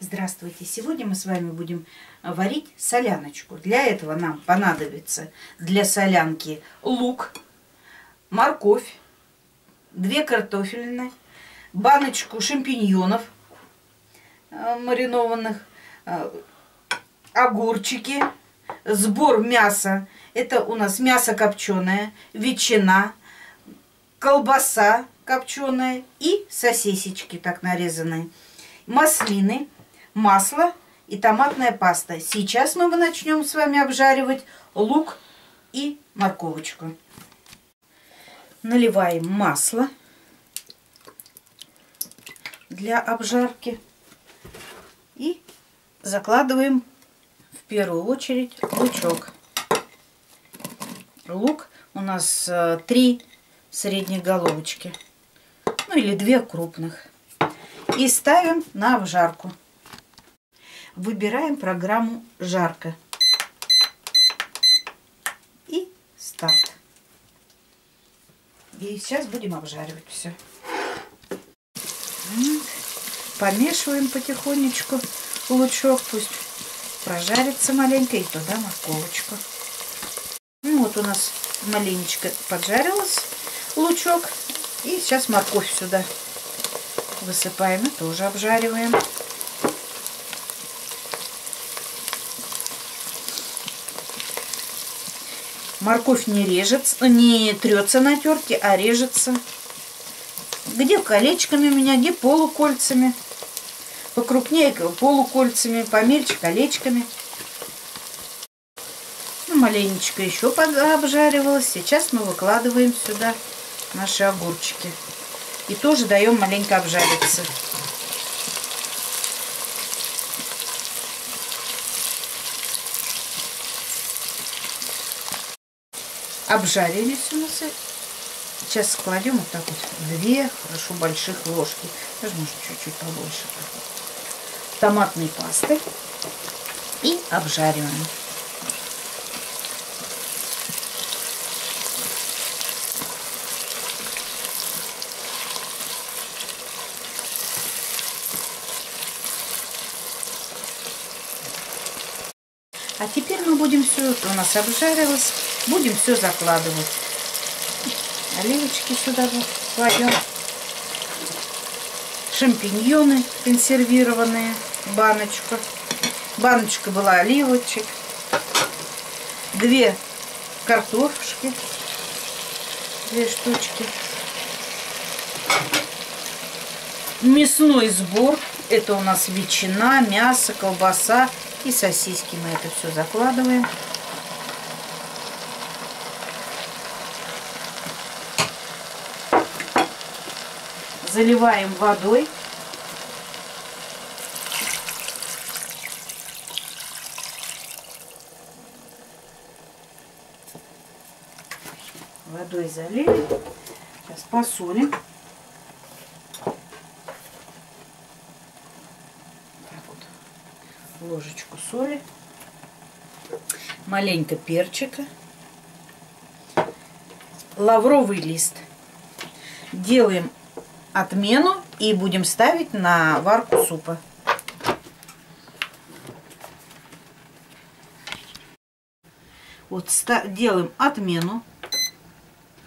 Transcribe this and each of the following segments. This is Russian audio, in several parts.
Здравствуйте! Сегодня мы с вами будем варить соляночку. Для этого нам понадобится для солянки лук, морковь, 2 картофелины, баночку шампиньонов маринованных, огурчики, сбор мяса. Это у нас мясо копченое, ветчина, колбаса копченая и сосисочки так нарезанные, маслины, масло и томатная паста. Сейчас мы начнем с вами обжаривать лук и морковочку. Наливаем масло для обжарки и закладываем в первую очередь лучок. Лук у нас 3 средних головочки, ну или 2 крупных. И ставим на обжарку. Выбираем программу «Жарко» и «Старт». И сейчас будем обжаривать все. Помешиваем потихонечку лучок, пусть прожарится маленько, и туда морковочку. Ну вот у нас маленечко поджарилась лучок, и сейчас морковь сюда высыпаем и тоже обжариваем. Морковь не трется на терке, а режется. Где колечками у меня, где полукольцами. Покрупнее полукольцами, помельче колечками. Ну, маленечко еще обжаривалась. Сейчас мы выкладываем сюда наши огурчики. И тоже даем маленько обжариться. Обжарились у нас. Сейчас складем вот так вот 2 хорошо больших ложки. Даже может чуть-чуть побольше. Томатной пасты. И обжариваем. А теперь мы будем все, это у нас обжарилось, будем все закладывать. Оливочки сюда кладем, шампиньоны консервированные, баночка. Баночка была оливочек, 2 картошки, 2 штучки. Мясной сбор, это у нас ветчина, мясо, колбаса. И сосиски мы это все закладываем. Заливаем водой. Водой залили. Сейчас посолим. Ложечку соли, маленько перчика, лавровый лист. Делаем отмену и будем ставить на варку супа. Вот делаем отмену.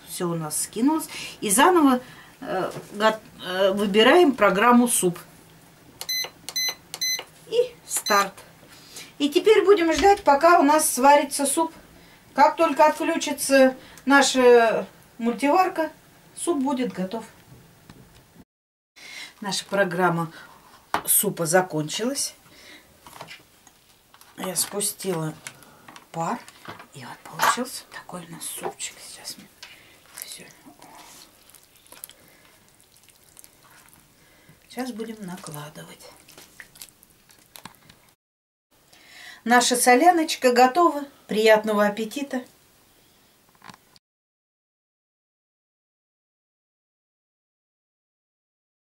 Все у нас скинулось. И заново выбираем программу «Суп». Старт. И теперь будем ждать, пока у нас сварится суп. Как только отключится наша мультиварка, суп будет готов. Наша программа супа закончилась. Я спустила пар. И вот получился такой у нас супчик. Сейчас мы все. Сейчас будем накладывать. Наша соляночка готова. Приятного аппетита!